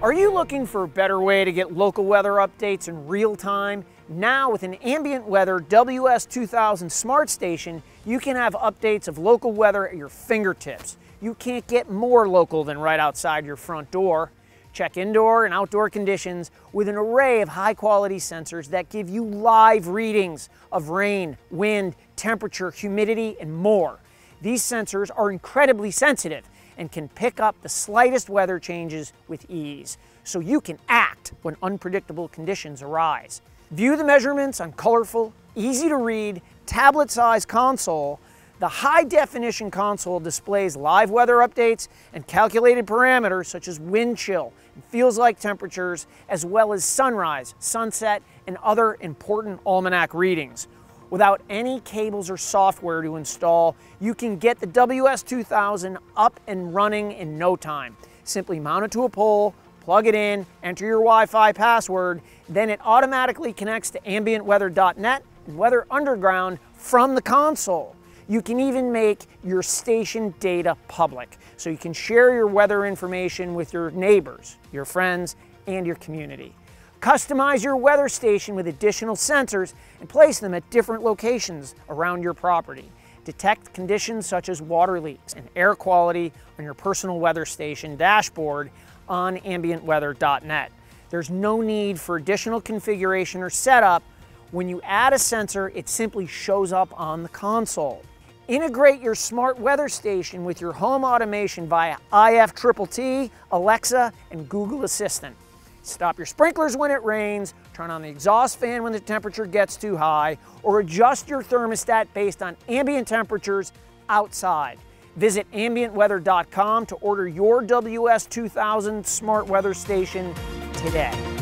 Are you looking for a better way to get local weather updates in real time? Now with an Ambient Weather WS2000 smart station, you can have updates of local weather at your fingertips. You can't get more local than right outside your front door. Check indoor and outdoor conditions with an array of high-quality sensors that give you live readings of rain, wind, temperature, humidity, and more. These sensors are incredibly sensitive and can pick up the slightest weather changes with ease, so you can act when unpredictable conditions arise. View the measurements on colorful, easy-to-read, tablet-sized console. The high-definition console displays live weather updates and calculated parameters such as wind chill and feels-like temperatures, as well as sunrise, sunset, and other important almanac readings. Without any cables or software to install, you can get the WS2000 up and running in no time. Simply mount it to a pole, plug it in, enter your Wi-Fi password, then it automatically connects to ambientweather.net and Weather Underground from the console. You can even make your station data public, so you can share your weather information with your neighbors, your friends, and your community. Customize your weather station with additional sensors and place them at different locations around your property. Detect conditions such as water leaks and air quality on your personal weather station dashboard on ambientweather.net. There's no need for additional configuration or setup. When you add a sensor, it simply shows up on the console. Integrate your smart weather station with your home automation via IFTTT, Alexa, and Google Assistant. Stop your sprinklers when it rains, turn on the exhaust fan when the temperature gets too high, or adjust your thermostat based on ambient temperatures outside. Visit ambientweather.com to order your WS2000 smart weather station today.